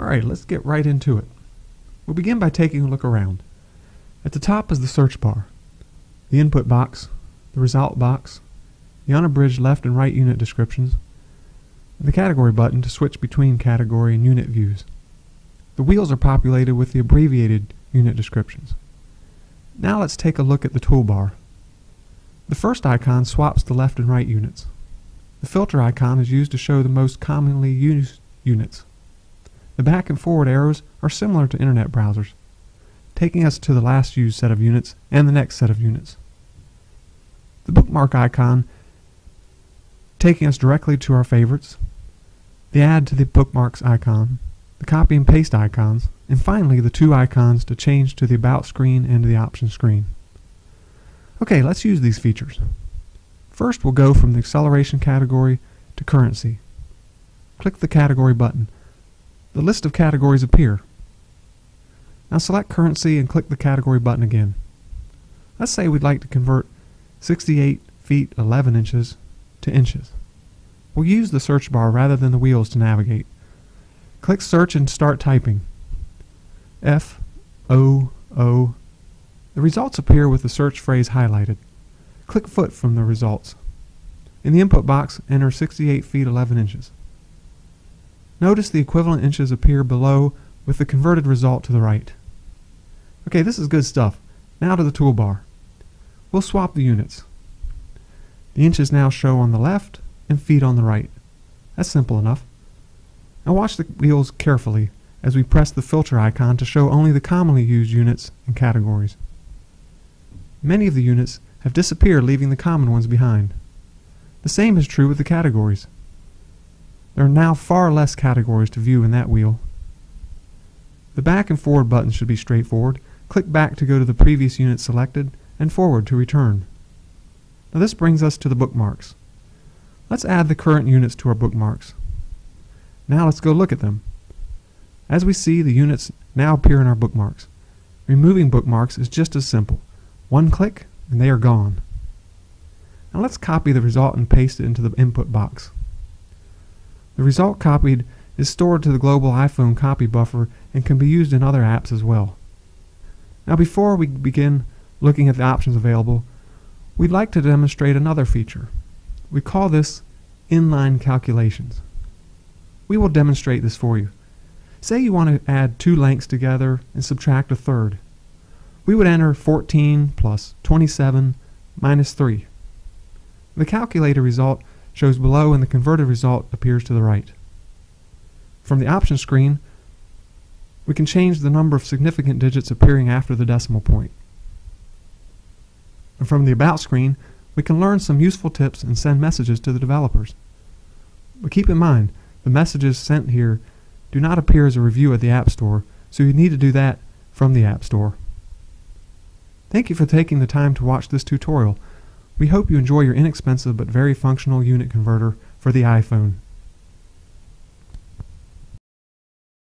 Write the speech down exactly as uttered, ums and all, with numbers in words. All right, let's get right into it. We'll begin by taking a look around. At the top is the search bar, the input box, the result box, the unabridged left and right unit descriptions, and the category button to switch between category and unit views. The wheels are populated with the abbreviated unit descriptions. Now let's take a look at the toolbar. The first icon swaps the left and right units. The filter icon is used to show the most commonly used units. The back and forward arrows are similar to internet browsers, taking us to the last used set of units and the next set of units. The bookmark icon taking us directly to our favorites, the add to the bookmarks icon, the copy and paste icons, and finally the two icons to change to the about screen and to the options screen. Okay, let's use these features. First, we'll go from the acceleration category to currency. Click the category button. The list of categories appear. Now select currency and click the category button again. Let's say we'd like to convert sixty-eight feet eleven inches to inches. We'll use the search bar rather than the wheels to navigate. Click search and start typing. F, O, O. The results appear with the search phrase highlighted. Click foot from the results. In the input box, enter sixty-eight feet eleven inches. Notice the equivalent inches appear below with the converted result to the right. Okay, this is good stuff. Now to the toolbar. We'll swap the units. The inches now show on the left and feet on the right. That's simple enough. Now watch the wheels carefully as we press the filter icon to show only the commonly used units and categories. Many of the units have disappeared, leaving the common ones behind. The same is true with the categories. There are now far less categories to view in that wheel. The back and forward buttons should be straightforward. Click back to go to the previous unit selected and forward to return. Now this brings us to the bookmarks. Let's add the current units to our bookmarks. Now let's go look at them. As we see, the units now appear in our bookmarks. Removing bookmarks is just as simple. One click and they are gone. Now let's copy the result and paste it into the input box. The result copied is stored to the global iPhone copy buffer and can be used in other apps as well. Now before we begin looking at the options available, we'd like to demonstrate another feature. We call this inline calculations. We will demonstrate this for you. Say you want to add two lengths together and subtract a third. We would enter fourteen plus twenty-seven minus three. The calculated result shows below and the converted result appears to the right. From the options screen, we can change the number of significant digits appearing after the decimal point. And from the about screen, we can learn some useful tips and send messages to the developers. But keep in mind, the messages sent here do not appear as a review at the App Store, so you need to do that from the App Store. Thank you for taking the time to watch this tutorial. We hope you enjoy your inexpensive but very functional unit converter for the iPhone.